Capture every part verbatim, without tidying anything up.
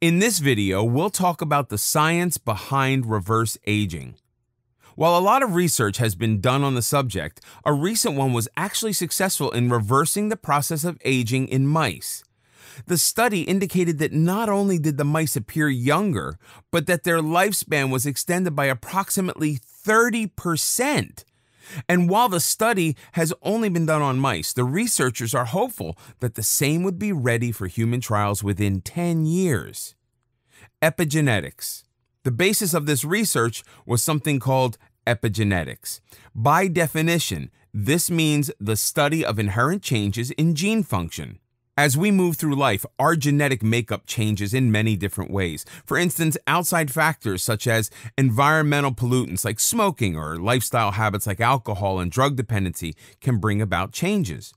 In this video, we'll talk about the science behind reverse aging. While a lot of research has been done on the subject, a recent one was actually successful in reversing the process of aging in mice. The study indicated that not only did the mice appear younger, but that their lifespan was extended by approximately thirty percent. And while the study has only been done on mice, the researchers are hopeful that the same would be ready for human trials within ten years. Epigenetics. The basis of this research was something called epigenetics. By definition, this means the study of inherent changes in gene function. As we move through life, our genetic makeup changes in many different ways. For instance, outside factors such as environmental pollutants like smoking or lifestyle habits like alcohol and drug dependency can bring about changes.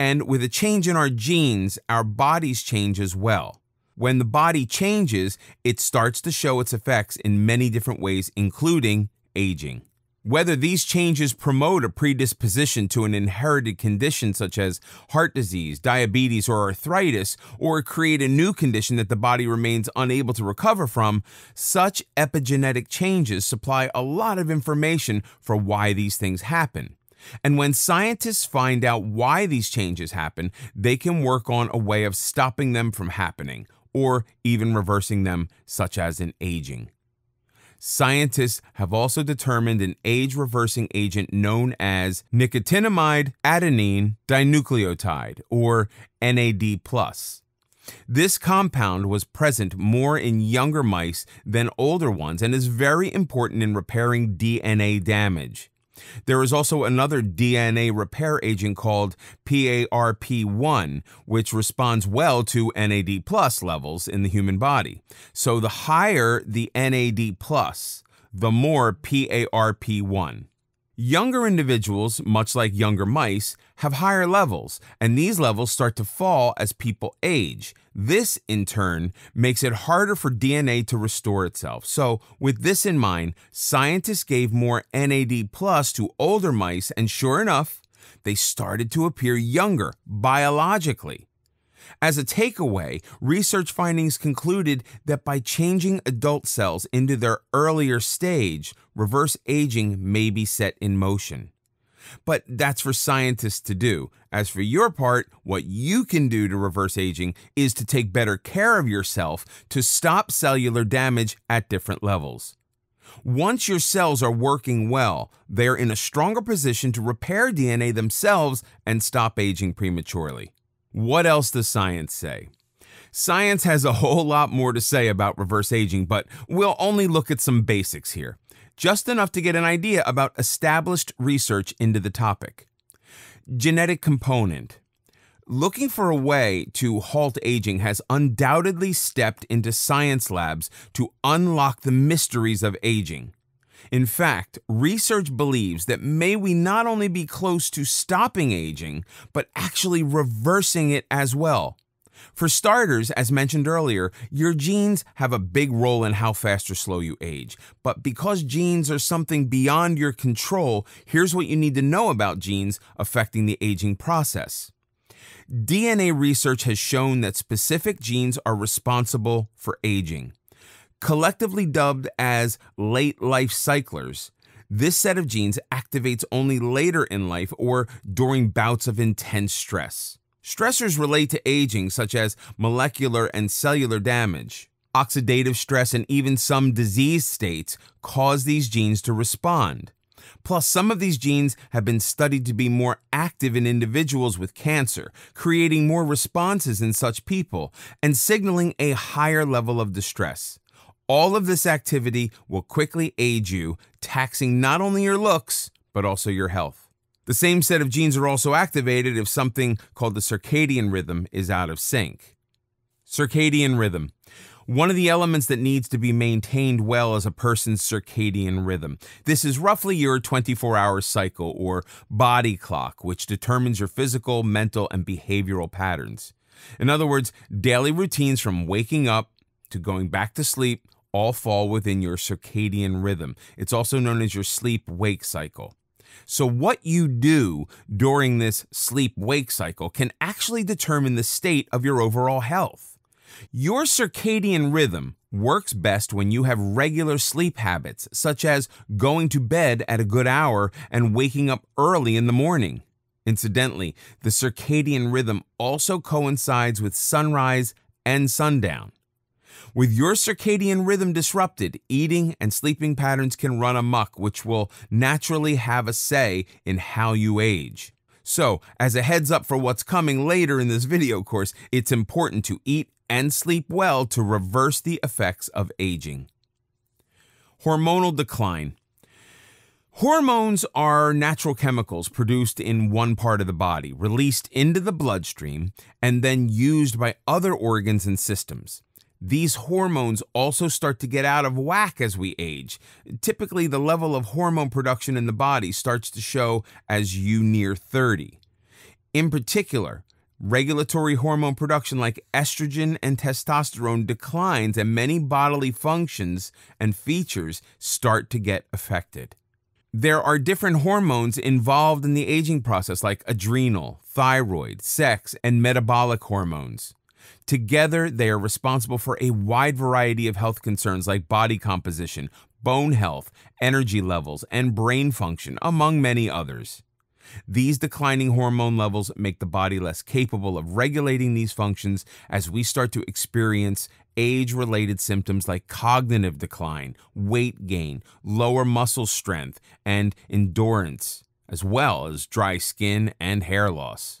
And with a change in our genes, our bodies change as well. When the body changes, it starts to show its effects in many different ways, including aging. Whether these changes promote a predisposition to an inherited condition such as heart disease, diabetes, or arthritis, or create a new condition that the body remains unable to recover from, such epigenetic changes supply a lot of information for why these things happen. And when scientists find out why these changes happen, they can work on a way of stopping them from happening, or even reversing them, such as in aging. Scientists have also determined an age-reversing agent known as nicotinamide adenine dinucleotide, or N A D plus. This compound was present more in younger mice than older ones and is very important in repairing D N A damage. There is also another D N A repair agent called P A R P one, which responds well to N A D plus levels in the human body. So the higher the N A D plus, the more P A R P one. Younger individuals, much like younger mice, have higher levels, and these levels start to fall as people age. This, in turn, makes it harder for D N A to restore itself. So, with this in mind, scientists gave more N A D plus to older mice, and sure enough, they started to appear younger biologically. As a takeaway, research findings concluded that by changing adult cells into their earlier stage, reverse aging may be set in motion. But that's for scientists to do. As for your part, what you can do to reverse aging is to take better care of yourself to stop cellular damage at different levels. Once your cells are working well, they're in a stronger position to repair D N A themselves and stop aging prematurely. What else does science say? Science has a whole lot more to say about reverse aging, but we'll only look at some basics here. Just enough to get an idea about established research into the topic. Genetic component. Looking for a way to halt aging has undoubtedly stepped into science labs to unlock the mysteries of aging. In fact, research believes that may we not only be close to stopping aging, but actually reversing it as well. For starters, as mentioned earlier, your genes have a big role in how fast or slow you age. But because genes are something beyond your control, here's what you need to know about genes affecting the aging process. D N A research has shown that specific genes are responsible for aging. Collectively dubbed as late life cyclers, this set of genes activates only later in life or during bouts of intense stress. Stressors relate to aging, such as molecular and cellular damage. Oxidative stress and even some disease states cause these genes to respond. Plus, some of these genes have been studied to be more active in individuals with cancer, creating more responses in such people and signaling a higher level of distress. All of this activity will quickly age you, taxing not only your looks, but also your health. The same set of genes are also activated if something called the circadian rhythm is out of sync. Circadian rhythm. One of the elements that needs to be maintained well is a person's circadian rhythm. This is roughly your twenty-four hour cycle or body clock, which determines your physical, mental, and behavioral patterns. In other words, daily routines from waking up to going back to sleep all fall within your circadian rhythm. It's also known as your sleep-wake cycle. So what you do during this sleep-wake cycle can actually determine the state of your overall health. Your circadian rhythm works best when you have regular sleep habits, such as going to bed at a good hour and waking up early in the morning. Incidentally, the circadian rhythm also coincides with sunrise and sundown. With your circadian rhythm disrupted, eating and sleeping patterns can run amok, which will naturally have a say in how you age. So, as a heads up for what's coming later in this video course, it's important to eat and sleep well to reverse the effects of aging. Hormonal decline. Hormones are natural chemicals produced in one part of the body, released into the bloodstream, and then used by other organs and systems. These hormones also start to get out of whack as we age. Typically, the level of hormone production in the body starts to show as you near thirty. In particular, regulatory hormone production like estrogen and testosterone declines, and many bodily functions and features start to get affected. There are different hormones involved in the aging process like adrenal, thyroid, sex, and metabolic hormones. Together, they are responsible for a wide variety of health concerns like body composition, bone health, energy levels, and brain function, among many others. These declining hormone levels make the body less capable of regulating these functions as we start to experience age-related symptoms like cognitive decline, weight gain, lower muscle strength, and endurance, as well as dry skin and hair loss.